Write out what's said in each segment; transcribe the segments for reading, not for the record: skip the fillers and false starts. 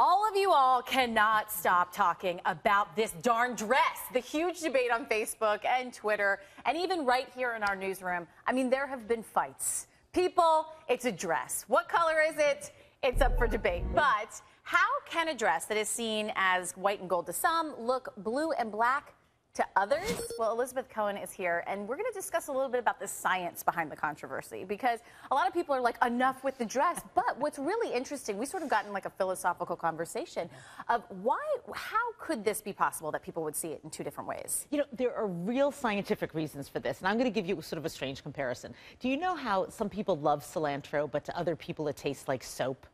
All of you all cannot stop talking about this darn dress, the huge debate on Facebook and Twitter, and even right here in our newsroom. I mean, there have been fights. People, it's a dress. What color is it? It's up for debate. But how can a dress that is seen as white and gold to some look blue and black to others? Well, Elizabeth Cohen is here, and we're going to discuss a little bit about the science behind the controversy, because a lot of people are like, enough with the dress. But what's really interesting, we sort of got in like a philosophical conversation of how could this be possible that people would see it in two different ways? You know, there are real scientific reasons for this, and I'm going to give you sort of a strange comparison. Do you know how some people love cilantro, but to other people it tastes like soap?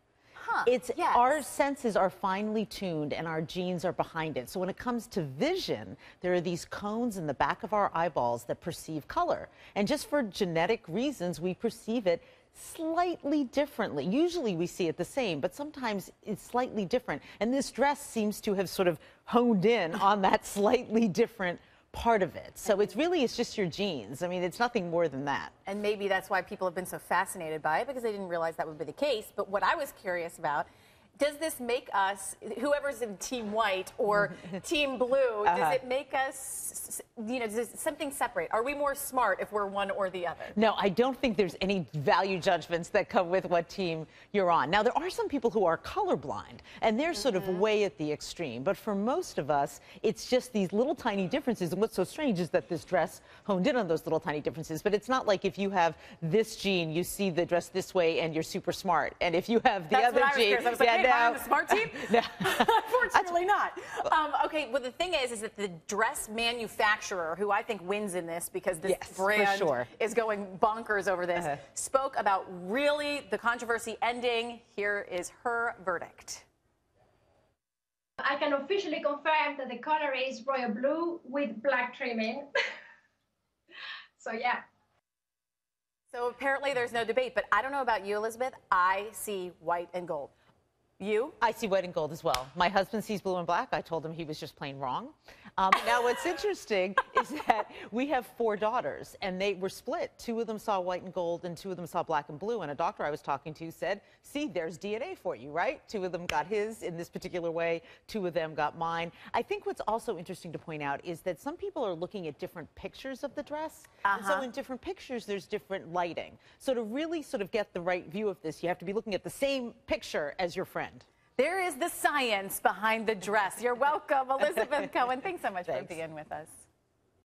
Huh, it's yes. Our senses are finely tuned and our genes are behind it. So when it comes to vision, there are these cones in the back of our eyeballs that perceive color. And just for genetic reasons, we perceive it slightly differently. Usually we see it the same, but sometimes it's slightly different. And this dress seems to have sort of honed in on that slightly different part of it. So it's just your genes. I mean, it's nothing more than that. And maybe that's why people have been so fascinated by it, because they didn't realize that would be the case. But what I was curious about, does this make us, whoever's in team white or team blue, does it make us, you know, does something separate? Are we more smart if we're one or the other? No, I don't think there's any value judgments that come with what team you're on. Now, there are some people who are colorblind, and they're sort of way at the extreme. But for most of us, it's just these little tiny differences. And what's so strange is that this dress honed in on those little tiny differences. But it's not like if you have this gene, you see the dress this way, and you're super smart. And if you have the other gene, now, the smart team? No. Unfortunately not. Okay, well, the thing is that the dress manufacturer, who I think wins in this, because this brand is going bonkers over this, spoke about really the controversy ending. Here is her verdict. I can officially confirm that the color is royal blue with black trimming. So, yeah. So apparently there's no debate, but I don't know about you, Elizabeth. I see white and gold. You? I see white and gold as well. My husband sees blue and black. I told him he was just plain wrong. Now, what's interesting is that we have four daughters, and they were split. Two of them saw white and gold, and two of them saw black and blue. And a doctor I was talking to said, see, there's DNA for you, right? Two of them got his in this particular way. Two of them got mine. I think what's also interesting to point out is that some people are looking at different pictures of the dress. And so in different pictures, there's different lighting. So to really sort of get the right view of this, you have to be looking at the same picture as your friend. There is the science behind the dress. You're welcome, Elizabeth Cohen. Thanks so much for being with us.